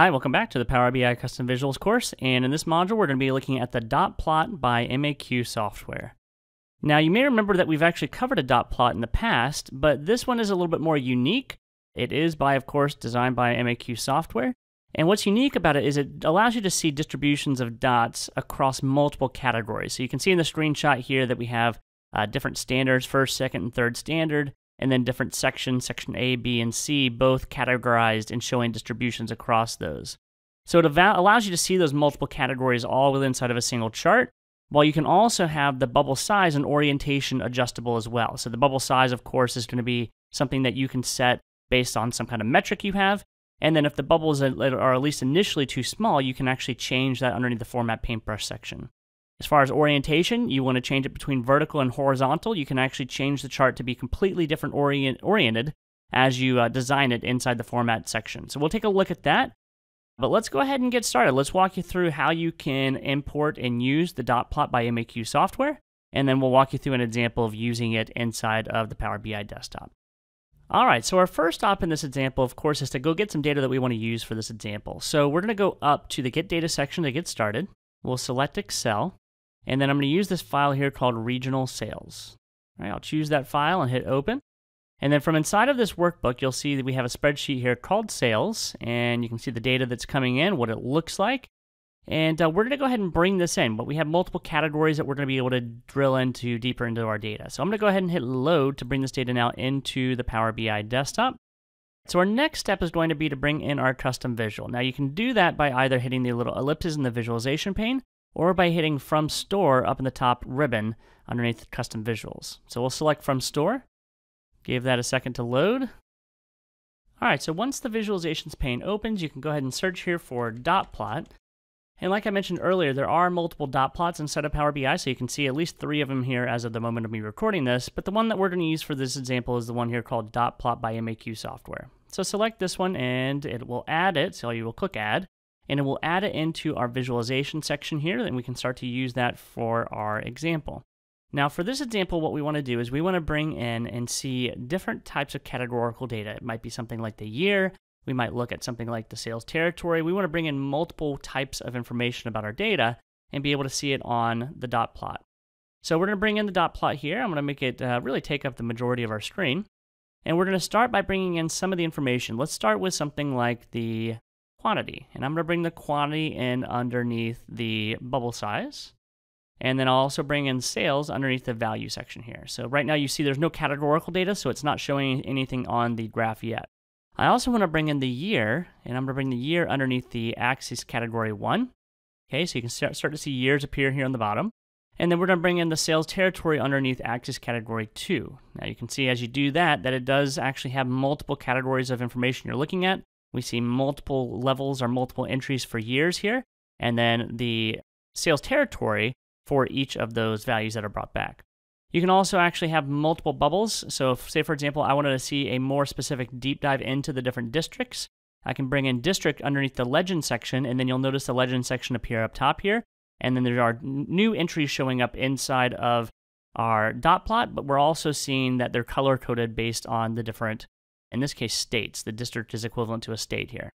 Hi, welcome back to the Power BI Custom Visuals course, and in this module we're going to be looking at the dot plot by MAQ Software. Now you may remember that we've actually covered a dot plot in the past, but this one is a little bit more unique. It is, of course, designed by MAQ Software, and what's unique about it is it allows you to see distributions of dots across multiple categories. So you can see in the screenshot here that we have different standards, first, second, and third standard, and then different sections, section A, B, and C, both categorized and showing distributions across those. So it allows you to see those multiple categories all within inside of a single chart, while you can also have the bubble size and orientation adjustable as well. So the bubble size, of course, is going to be something that you can set based on some kind of metric you have, and then if the bubbles are at least initially too small, you can actually change that underneath the Format Paintbrush section. As far as orientation, you want to change it between vertical and horizontal. You can actually change the chart to be completely different oriented as you design it inside the format section. So we'll take a look at that, but let's go ahead and get started. Let's walk you through how you can import and use the dot plot by MAQ Software, and then we'll walk you through an example of using it inside of the Power BI desktop. All right, so our first stop in this example, of course, is to go get some data that we want to use for this example. So we're going to go up to the Get Data section to get started. We'll select Excel. And then I'm going to use this file here called Regional Sales. All right, I'll choose that file and hit open. And then from inside of this workbook, you'll see that we have a spreadsheet here called Sales, and you can see the data that's coming in, what it looks like. And we're going to go ahead and bring this in, but we have multiple categories that we're going to be able to drill into deeper into our data. So I'm going to go ahead and hit load to bring this data now into the Power BI desktop. So our next step is going to be to bring in our custom visual. Now you can do that by either hitting the little ellipses in the visualization pane, or by hitting From Store up in the top ribbon underneath Custom Visuals. So we'll select From Store, give that a second to load. All right, so once the visualizations pane opens, you can go ahead and search here for dot plot. And like I mentioned earlier, there are multiple dot plots inside of Power BI, so you can see at least 3 of them here as of the moment of me recording this, but the one that we're gonna use for this example is the one here called dot plot by MAQ Software. So select this one and it will add it, so you will click add, and it will add it into our visualization section here, and we can start to use that for our example. Now for this example, what we want to do is we want to bring in and see different types of categorical data. It might be something like the year, we might look at something like the sales territory. We want to bring in multiple types of information about our data and be able to see it on the dot plot. So we're going to bring in the dot plot here. I'm going to make it really take up the majority of our screen. And we're going to start by bringing in some of the information. Let's start with something like the quantity, and I'm going to bring the quantity in underneath the bubble size, and then I'll also bring in sales underneath the value section here. So right now you see there's no categorical data, so it's not showing anything on the graph yet. I also want to bring in the year, and I'm going to bring the year underneath the axis category 1. Okay, so you can start to see years appear here on the bottom, and then we're going to bring in the sales territory underneath axis category 2. Now you can see as you do that, that it does actually have multiple categories of information you're looking at. We see multiple levels or multiple entries for years here, and then the sales territory for each of those values that are brought back. You can also actually have multiple bubbles. So if, say for example, I wanted to see a more specific deep dive into the different districts, I can bring in district underneath the legend section, and then you'll notice the legend section appear up top here, and then there are new entries showing up inside of our dot plot, but we're also seeing that they're color-coded based on the different, in this case, states. The district is equivalent to a state here.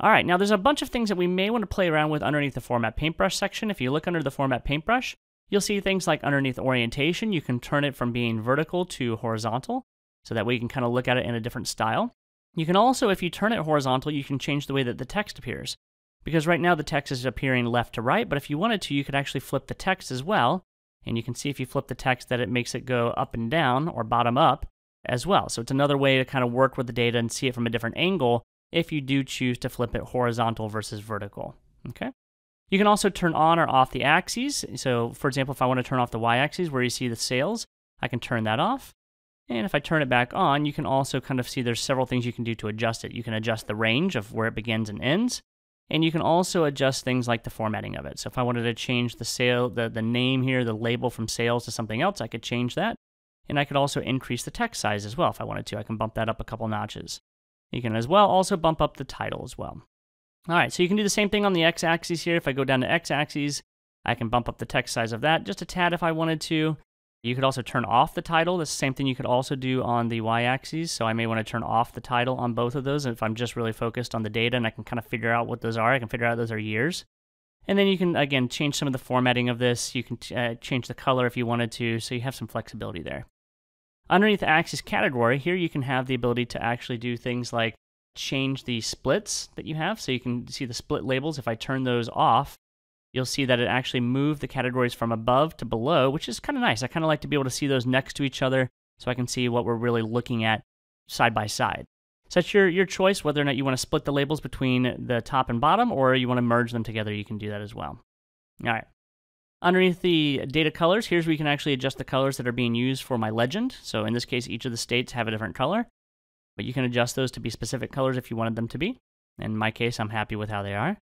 All right, now there's a bunch of things that we may want to play around with underneath the Format Paintbrush section. If you look under the Format Paintbrush, you'll see things like underneath orientation. You can turn it from being vertical to horizontal, so that way you can kind of look at it in a different style. You can also, if you turn it horizontal, you can change the way that the text appears, because right now the text is appearing left to right, but if you wanted to, you could actually flip the text as well, and you can see if you flip the text that it makes it go up and down or bottom up as well. So it's another way to kind of work with the data and see it from a different angle if you do choose to flip it horizontal versus vertical, okay? You can also turn on or off the axes. So for example, if I want to turn off the y-axis where you see the sales, I can turn that off. And if I turn it back on, you can also kind of see there's several things you can do to adjust it. You can adjust the range of where it begins and ends, and you can also adjust things like the formatting of it. So if I wanted to change the sale, the name here, the label from sales to something else, I could change that. And I could also increase the text size as well if I wanted to. I can bump that up a couple notches. You can as well also bump up the title as well. All right, so you can do the same thing on the x-axis here. If I go down to x-axis, I can bump up the text size of that just a tad if I wanted to. You could also turn off the title. That's the same thing you could also do on the y-axis. So I may want to turn off the title on both of those. And if I'm just really focused on the data and I can kind of figure out what those are, I can figure out those are years. And then you can, again, change some of the formatting of this. You can change the color if you wanted to. So you have some flexibility there. Underneath the axis category, here you can have the ability to actually do things like change the splits that you have. So you can see the split labels. If I turn those off, you'll see that it actually moved the categories from above to below, which is kind of nice. I kind of like to be able to see those next to each other so I can see what we're really looking at side by side. So that's your choice whether or not you want to split the labels between the top and bottom, or you want to merge them together. You can do that as well. All right. Underneath the data colors, here's where you can actually adjust the colors that are being used for my legend. So in this case, each of the states have a different color, but you can adjust those to be specific colors if you wanted them to be. In my case, I'm happy with how they are.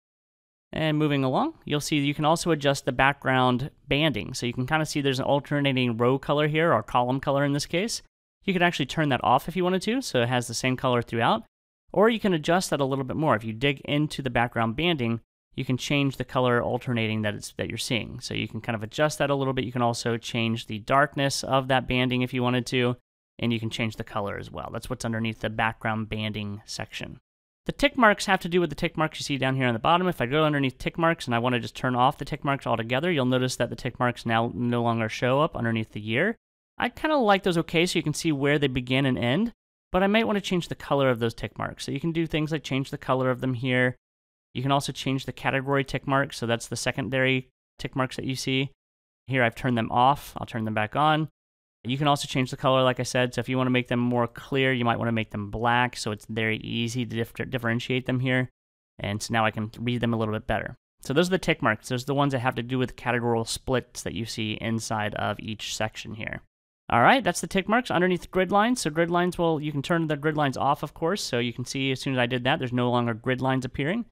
And moving along, you'll see you can also adjust the background banding. So you can kind of see there's an alternating row color here, or column color in this case. You could actually turn that off if you wanted to, so it has the same color throughout. Or you can adjust that a little bit more. If you dig into the background banding, you can change the color alternating that you're seeing. So you can kind of adjust that a little bit. You can also change the darkness of that banding if you wanted to, and you can change the color as well. That's what's underneath the background banding section. The tick marks have to do with the tick marks you see down here on the bottom. If I go underneath tick marks and I want to just turn off the tick marks altogether, you'll notice that the tick marks now no longer show up underneath the year. I kind of like those okay, so you can see where they begin and end, but I might want to change the color of those tick marks. So you can do things like change the color of them here. You can also change the category tick marks, so that's the secondary tick marks that you see. Here I've turned them off, I'll turn them back on. You can also change the color, like I said, so if you want to make them more clear, you might want to make them black, so it's very easy to differentiate them here. And so now I can read them a little bit better. So those are the tick marks. Those are the ones that have to do with categorical splits that you see inside of each section here. All right, that's the tick marks. Underneath grid lines, so grid lines, well, you can turn the grid lines off, of course, so you can see as soon as I did that, there's no longer grid lines appearing.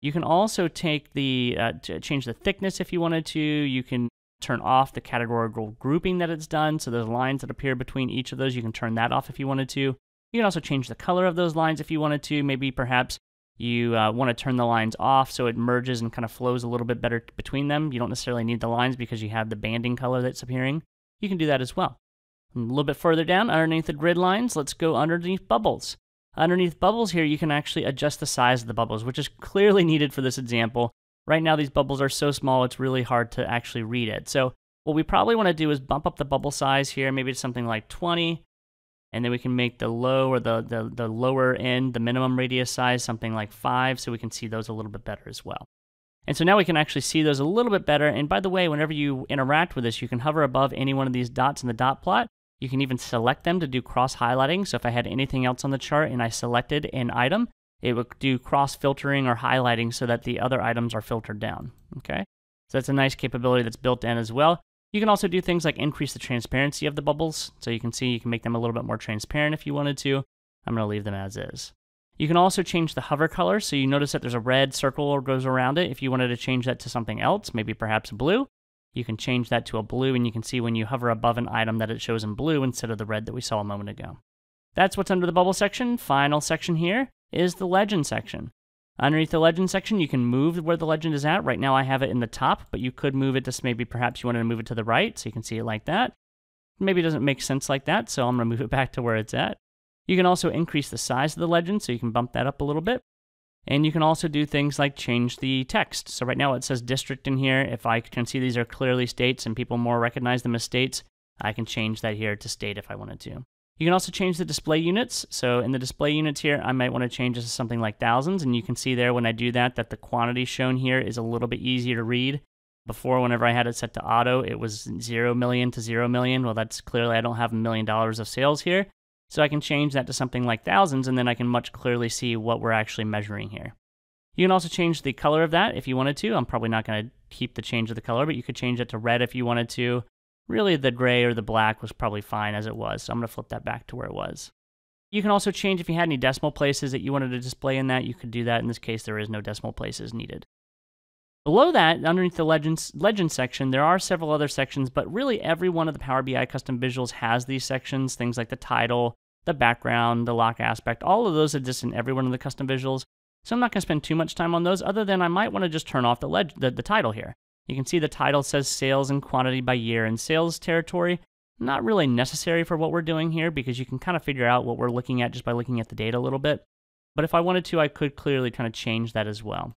You can also change the thickness if you wanted to. You can turn off the categorical grouping that it's done. So those lines that appear between each of those, you can turn that off if you wanted to. You can also change the color of those lines if you wanted to. Maybe perhaps you want to turn the lines off so it merges and kind of flows a little bit better between them. You don't necessarily need the lines because you have the banding color that's appearing. You can do that as well. And a little bit further down, underneath the grid lines, let's go underneath bubbles. Underneath bubbles here, you can actually adjust the size of the bubbles, which is clearly needed for this example. Right now, these bubbles are so small, it's really hard to actually read it. So what we probably want to do is bump up the bubble size here, maybe to something like 20, and then we can make the low or the lower end, the minimum radius size, something like 5, so we can see those a little bit better as well. And so now we can actually see those a little bit better. And by the way, whenever you interact with this, you can hover above any one of these dots in the dot plot. You can even select them to do cross-highlighting. So if I had anything else on the chart and I selected an item, it would do cross-filtering or highlighting so that the other items are filtered down, okay? So that's a nice capability that's built in as well. You can also do things like increase the transparency of the bubbles. So you can see you can make them a little bit more transparent if you wanted to. I'm gonna leave them as is. You can also change the hover color. So you notice that there's a red circle that goes around it. If you wanted to change that to something else, maybe perhaps blue, you can change that to a blue, and you can see when you hover above an item that it shows in blue instead of the red that we saw a moment ago. That's what's under the bubble section. Final section here is the legend section. Underneath the legend section, you can move where the legend is at. Right now I have it in the top, but you could move it just maybe perhaps you wanted to move it to the right, so you can see it like that. Maybe it doesn't make sense like that, so I'm gonna move it back to where it's at. You can also increase the size of the legend, so you can bump that up a little bit. And you can also do things like change the text. So right now it says district in here. If I can see these are clearly states and people more recognize them as states, I can change that here to state if I wanted to. You can also change the display units. So in the display units here, I might want to change this to something like thousands. And you can see there when I do that, that the quantity shown here is a little bit easier to read. Before, whenever I had it set to auto, it was 0 million to 0 million. Well, that's clearly I don't have $1 million of sales here. So I can change that to something like thousands, and then I can much clearly see what we're actually measuring here. You can also change the color of that if you wanted to. I'm probably not going to keep the change of the color, but you could change it to red if you wanted to. Really, the gray or the black was probably fine as it was, so I'm going to flip that back to where it was. You can also change if you had any decimal places that you wanted to display in that. You could do that. In this case, there is no decimal places needed. Below that, underneath the legend section, there are several other sections, but really every one of the Power BI custom visuals has these sections, things like the title, the background, the lock aspect, all of those exist in every one of the custom visuals. So I'm not going to spend too much time on those, other than I might want to just turn off the title here. You can see the title says sales and quantity by year and sales territory. Not really necessary for what we're doing here because you can kind of figure out what we're looking at just by looking at the data a little bit. But if I wanted to, I could clearly kind of change that as well.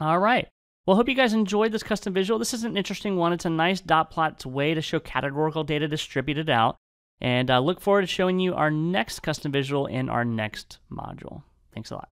All right. Well, hope you guys enjoyed this custom visual. This is an interesting one. It's a nice dot plot way to show categorical data distributed out. And I look forward to showing you our next custom visual in our next module. Thanks a lot.